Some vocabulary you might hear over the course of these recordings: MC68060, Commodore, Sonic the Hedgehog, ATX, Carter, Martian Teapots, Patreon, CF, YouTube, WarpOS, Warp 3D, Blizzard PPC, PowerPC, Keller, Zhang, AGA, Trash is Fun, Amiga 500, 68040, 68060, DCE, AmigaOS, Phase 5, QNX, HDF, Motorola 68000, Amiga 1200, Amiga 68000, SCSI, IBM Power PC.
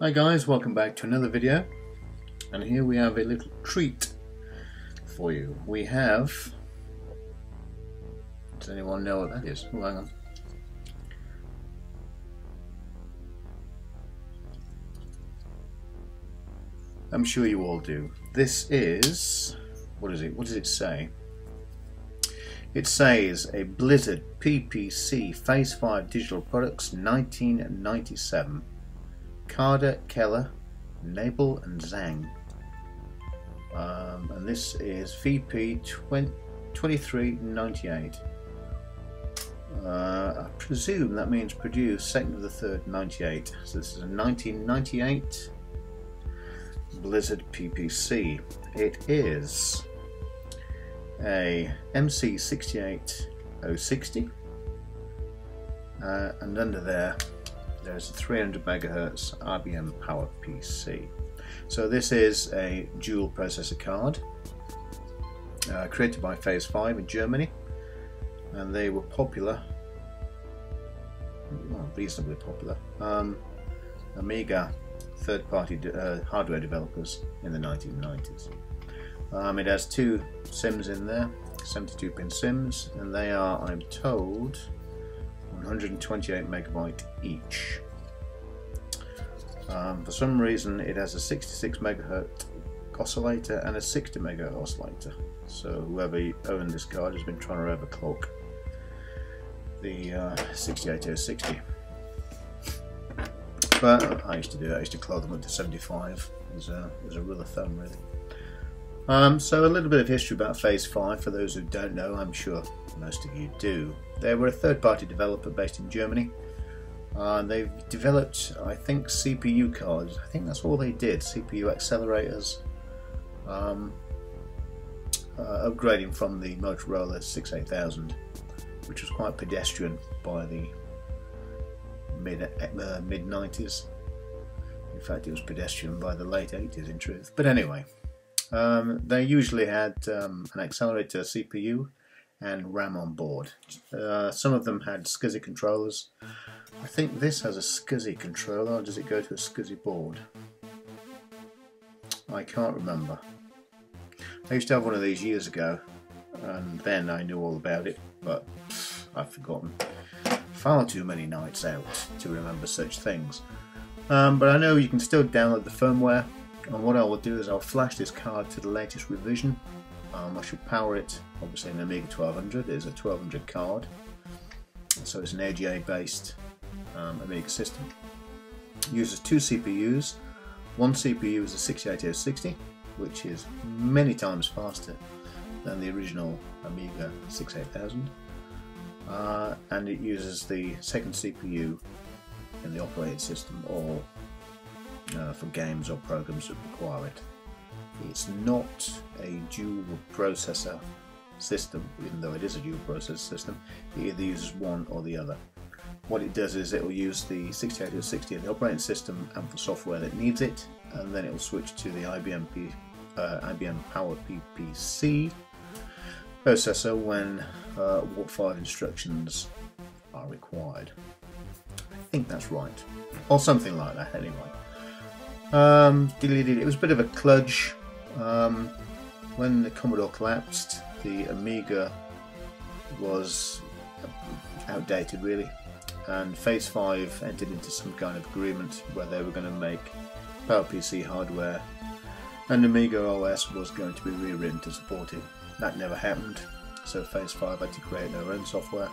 Hi guys, welcome back to another video, and here we have a little treat for you. We have... does anyone know what that is? Oh, hang on. I'm sure you all do. This is... what is it? What does it say? It says a Blizzard PPC Phase 5 Digital Products 1997. Carter, Keller, Nabel, and Zhang. And this is VP 2398. I presume that means produced 2nd of the 3rd, 98. So this is a 1998 Blizzard PPC. It is a MC68060. And under there, there's a 300 megahertz IBM Power PC. So this is a dual processor card created by Phase 5 in Germany, and they were popular, well, reasonably popular, Amiga third-party hardware developers in the 1990s. It has two SIMs in there, 72-pin SIMs, and they are, I'm told, 128 megabyte each. For some reason it has a 66 megahertz oscillator and a 60 megahertz oscillator, so whoever owned this card has been trying to overclock the 68060. But I used to do that, I used to clock them up to 75 as a rule of thumb, really. So a little bit of history about Phase 5 for those who don't know. I'm sure most of you do. They were a third-party developer based in Germany. They've developed, I think, CPU cards. I think that's all they did, CPU accelerators, upgrading from the Motorola 68000, which was quite pedestrian by the mid-90s. In fact, it was pedestrian by the late 80s, in truth. But anyway. They usually had an accelerator, CPU, and RAM on board. Some of them had SCSI controllers. I think this has a SCSI controller, or does it go to a SCSI board? I can't remember. I used to have one of these years ago, and then I knew all about it, but I've forgotten. Far too many nights out to remember such things. But I know you can still download the firmware. And what I will do is I'll flash this card to the latest revision. I should power it, obviously, an Amiga 1200. It is a 1200 card, so it's an AGA based Amiga system. It uses two CPUs. One CPU is a 68060, which is many times faster than the original Amiga 68000, and it uses the second CPU in the operating system, or for games or programs that require it. It's not a dual processor system, even though it is a dual processor system. It either uses one or the other. What it does is it will use the 68060 in the operating system and for software that needs it, and then it will switch to the IBM Power PPC processor when Warp 5 instructions are required. I think that's right, or something like that anyway. It was a bit of a kludge. When the Commodore collapsed, the Amiga was outdated, really, and Phase 5 entered into some kind of agreement where they were going to make PowerPC hardware, and AmigaOS was going to be rewritten to support it. That never happened, so Phase 5 had to create their own software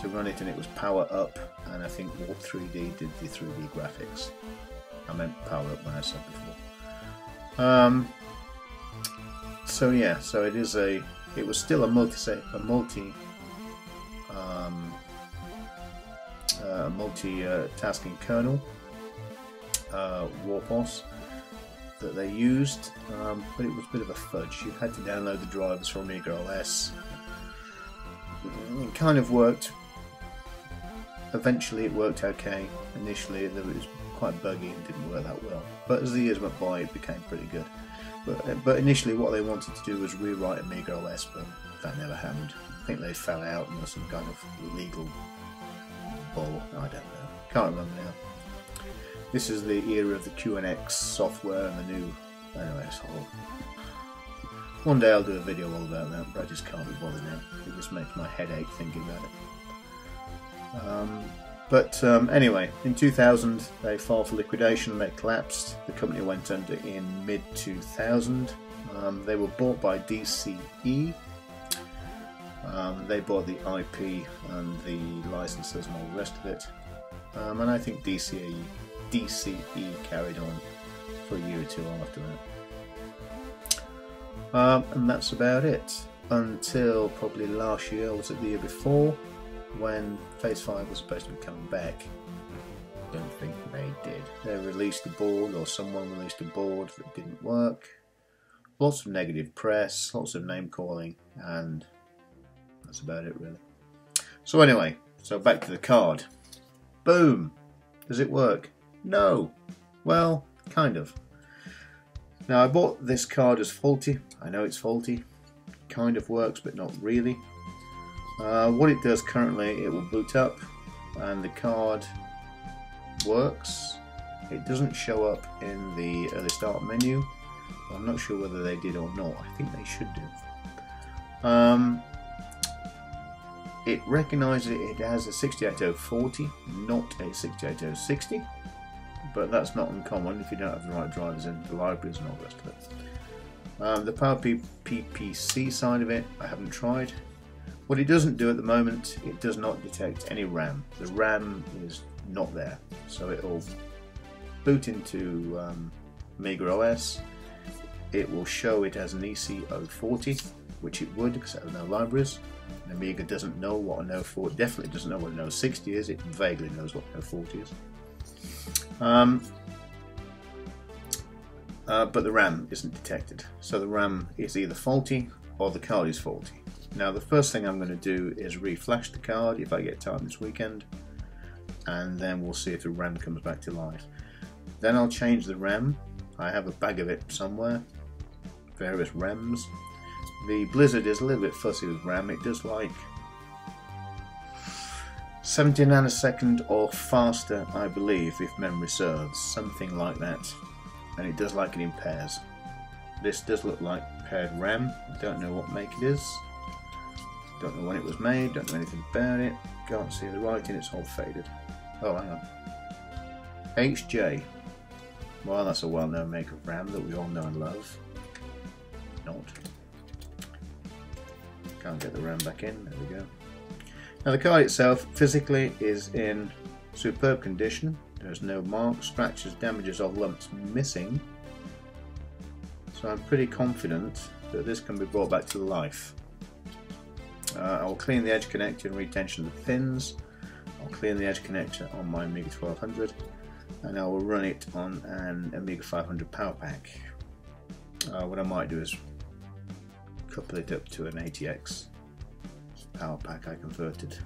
to run it, and it was Power Up, and I think Warp 3D did the 3D graphics. I meant Power Up when I said before. So yeah, so it is a. It was still multi-tasking kernel, WarpOS, that they used, but it was a bit of a fudge. You had to download the drivers from AmigaOS. It kind of worked. Eventually, it worked okay. Initially, there was quite buggy and didn't work that well, but as the years went by it became pretty good. But initially what they wanted to do was rewrite AmigaOS, but that never happened. I think they fell out and there was some kind of legal bull, I don't know, can't remember now. This is the era of the QNX software and the new... Anyway, so... One day I'll do a video all about that, but I just can't be bothered now. It just makes my head ache thinking about it. Anyway, in 2000 they filed for liquidation, they collapsed. The company went under in mid-2000. They were bought by DCE. They bought the IP and the licenses and all the rest of it. And I think DCE carried on for a year or two after that. And that's about it. Until probably last year, or was it the year before, when Phase 5 was supposed to be coming back. I don't think they did. They released a board, or someone released a board that didn't work. Lots of negative press, lots of name calling, and that's about it really. So anyway, so back to the card. Boom! Does it work? No! Well, kind of. Now I bought this card as faulty. I know it's faulty. Kind of works, but not really. What it does currently, it will boot up and the card works. It doesn't show up in the early start menu. I'm not sure whether they did or not. I think they should do. It recognises it as a 68040, not a 68060, but that's not uncommon if you don't have the right drivers in the libraries and all the rest of it. The PowerPC side of it, I haven't tried. What it doesn't do at the moment, it does not detect any RAM. The RAM is not there, so it'll boot into AmigaOS. It will show it as an EC040, which it would because there are no libraries. And Amiga doesn't know what an 040, definitely doesn't know what an 060 is, it vaguely knows what an 040 is. But the RAM isn't detected, so the RAM is either faulty or the card is faulty. Now the first thing I'm going to do is reflash the card if I get time this weekend, and then we'll see if the RAM comes back to life. Then I'll change the RAM, I have a bag of it somewhere, various RAMs. The Blizzard is a little bit fussy with RAM, it does like 70 nanosecond or faster I believe if memory serves, something like that, and it does like it in pairs. This does look like paired RAM, I don't know what make it is, don't know when it was made, don't know anything about it, can't see the writing, it's all faded. Oh hang on, HJ, well that's a well known make of RAM that we all know and love. Not. Can't get the RAM back in, there we go. Now the card itself physically is in superb condition. There's no marks, scratches, damages or lumps missing. So I'm pretty confident that this can be brought back to life. I'll clean the edge connector and retension of the pins. I'll clean the edge connector on my Amiga 1200 and I will run it on an Amiga 500 power pack. What I might do is couple it up to an ATX power pack I converted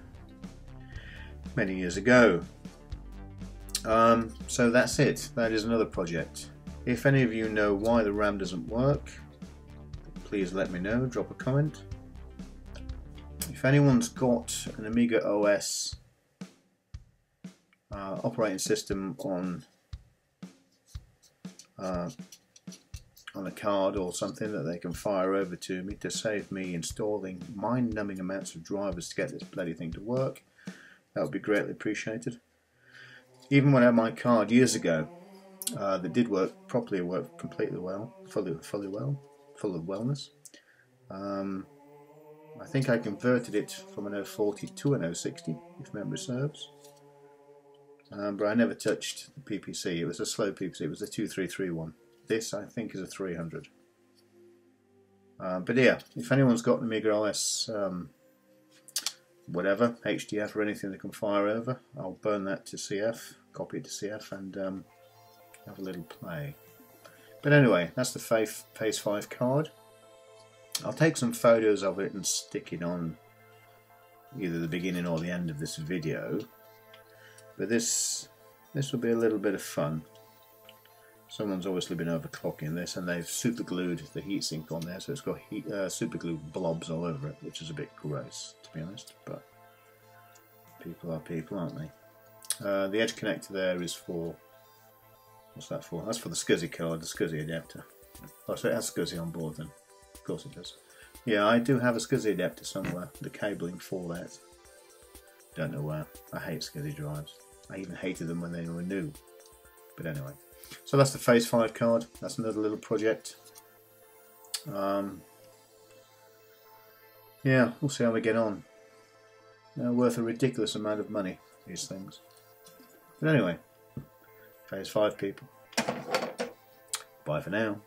many years ago. So that's it, that is another project. If any of you know why the RAM doesn't work, please let me know, drop a comment. If anyone's got an Amiga OS operating system on a card or something that they can fire over to me to save me installing mind-numbing amounts of drivers to get this bloody thing to work, that would be greatly appreciated. Even when I had my card years ago that did work properly, worked completely well, fully well, full of wellness, I think I converted it from an 040 to an 060 if memory serves, but I never touched the PPC. It was a slow PPC, it was a 233 one. This I think is a 300. But yeah, if anyone's got an Amiga OS whatever, HDF or anything they can fire over, I'll burn that to CF, copy it to CF and have a little play. But anyway, that's the Phase 5 card. I'll take some photos of it and stick it on either the beginning or the end of this video. But this will be a little bit of fun. Someone's obviously been overclocking this and they've super glued the heatsink on there, so it's got super glue blobs all over it, which is a bit gross to be honest, but people are people, aren't they? The edge connector there is for What's that for? That's for the SCSI card, the SCSI adapter. Oh, so it has SCSI on board then. Of course it does. Yeah, I do have a SCSI adapter somewhere, the cabling for that. Don't know where. I hate SCSI drives. I even hated them when they were new. But anyway. So that's the Phase 5 card. That's another little project. Yeah, we'll see how we get on. They're worth a ridiculous amount of money, these things. But anyway, Phase 5 people. Bye for now.